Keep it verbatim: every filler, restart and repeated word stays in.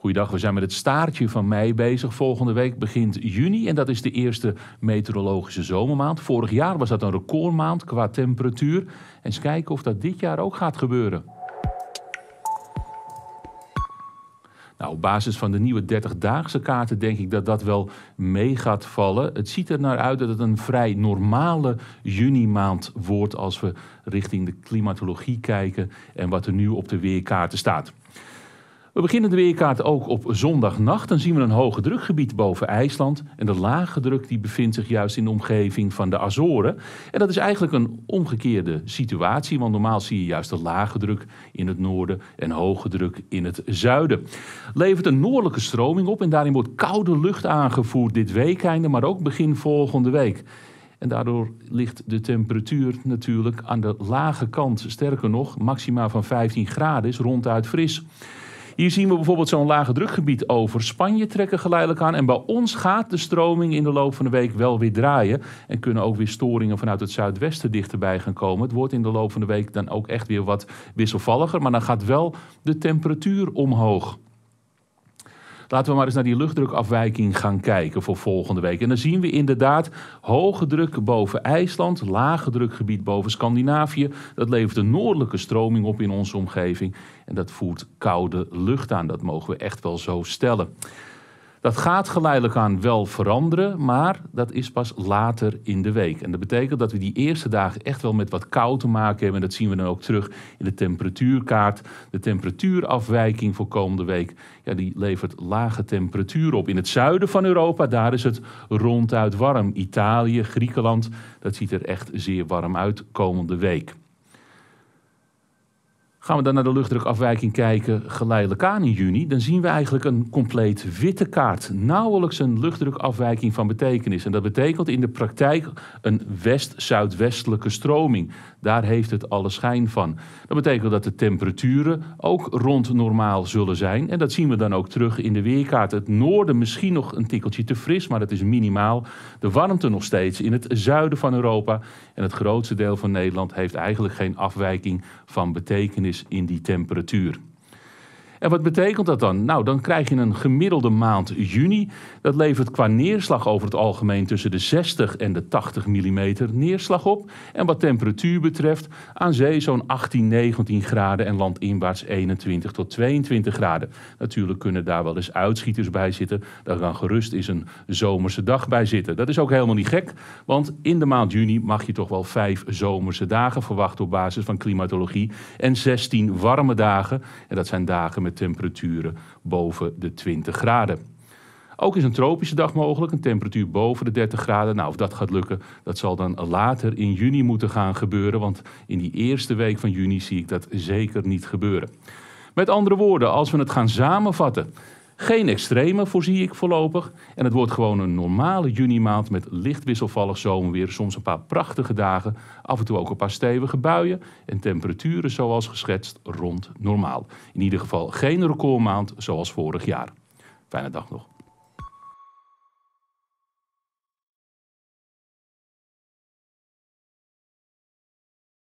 Goeiedag, we zijn met het staartje van mei bezig. Volgende week begint juni en dat is de eerste meteorologische zomermaand. Vorig jaar was dat een recordmaand qua temperatuur. Eens kijken of dat dit jaar ook gaat gebeuren. Nou, op basis van de nieuwe dertigdaagse kaarten denk ik dat dat wel mee gaat vallen. Het ziet er naar uit dat het een vrij normale junimaand wordt als we richting de klimatologie kijken en wat er nu op de weerkaarten staat. We beginnen de weerkaart ook op zondagnacht. Dan zien we een hoge drukgebied boven IJsland. En de lage druk die bevindt zich juist in de omgeving van de Azoren. En dat is eigenlijk een omgekeerde situatie. Want normaal zie je juist de lage druk in het noorden en hoge druk in het zuiden. Levert een noordelijke stroming op. En daarin wordt koude lucht aangevoerd dit weekende, maar ook begin volgende week. En daardoor ligt de temperatuur natuurlijk aan de lage kant. Sterker nog, maxima van vijftien graden is ronduit fris. Hier zien we bijvoorbeeld zo'n lage drukgebied over Spanje trekken geleidelijk aan. En bij ons gaat de stroming in de loop van de week wel weer draaien. En kunnen ook weer storingen vanuit het zuidwesten dichterbij gaan komen. Het wordt in de loop van de week dan ook echt weer wat wisselvalliger. Maar dan gaat wel de temperatuur omhoog. Laten we maar eens naar die luchtdrukafwijking gaan kijken voor volgende week. En dan zien we inderdaad hoge druk boven IJsland, lage drukgebied boven Scandinavië. Dat levert een noordelijke stroming op in onze omgeving. En dat voert koude lucht aan. Dat mogen we echt wel zo stellen. Dat gaat geleidelijk aan wel veranderen, maar dat is pas later in de week. En dat betekent dat we die eerste dagen echt wel met wat koud te maken hebben. En dat zien we dan ook terug in de temperatuurkaart. De temperatuurafwijking voor komende week, ja, die levert lage temperaturen op. In het zuiden van Europa, daar is het ronduit warm. Italië, Griekenland, dat ziet er echt zeer warm uit komende week. Gaan we dan naar de luchtdrukafwijking kijken, geleidelijk aan in juni, dan zien we eigenlijk een compleet witte kaart. Nauwelijks een luchtdrukafwijking van betekenis. En dat betekent in de praktijk een west-zuidwestelijke stroming. Daar heeft het alle schijn van. Dat betekent dat de temperaturen ook rond normaal zullen zijn. En dat zien we dan ook terug in de weerkaart. Het noorden misschien nog een tikkeltje te fris, maar dat is minimaal. De warmte nog steeds in het zuiden van Europa. En het grootste deel van Nederland heeft eigenlijk geen afwijking van betekenis in die temperatuur. En wat betekent dat dan? Nou, dan krijg je een gemiddelde maand juni. Dat levert qua neerslag over het algemeen tussen de zestig en de tachtig millimeter neerslag op. En wat temperatuur betreft aan zee zo'n achttien, negentien graden en landinwaarts eenentwintig tot tweeëntwintig graden. Natuurlijk kunnen daar wel eens uitschieters bij zitten. Daar kan gerust eens een zomerse dag bij zitten. Dat is ook helemaal niet gek, want in de maand juni mag je toch wel vijf zomerse dagen verwachten op basis van klimatologie en zestien warme dagen. En dat zijn dagen met temperaturen boven de twintig graden. Ook is een tropische dag mogelijk, een temperatuur boven de dertig graden. Nou, of dat gaat lukken, dat zal dan later in juni moeten gaan gebeuren, want in die eerste week van juni zie ik dat zeker niet gebeuren. Met andere woorden, als we het gaan samenvatten, geen extreme voorzie ik voorlopig. En het wordt gewoon een normale junimaand met licht wisselvallig zomerweer. Soms een paar prachtige dagen, af en toe ook een paar stevige buien. En temperaturen zoals geschetst rond normaal. In ieder geval geen recordmaand zoals vorig jaar. Fijne dag nog.